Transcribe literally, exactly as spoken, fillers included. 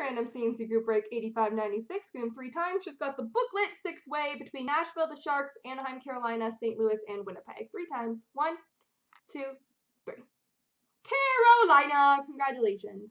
random C N C group break eighty-five ninety-six, group three times. She's got the booklet six-way between Nashville, the Sharks, Anaheim, Carolina, Saint Louis, and Winnipeg. Three times. One, two, three. Carolina! Congratulations.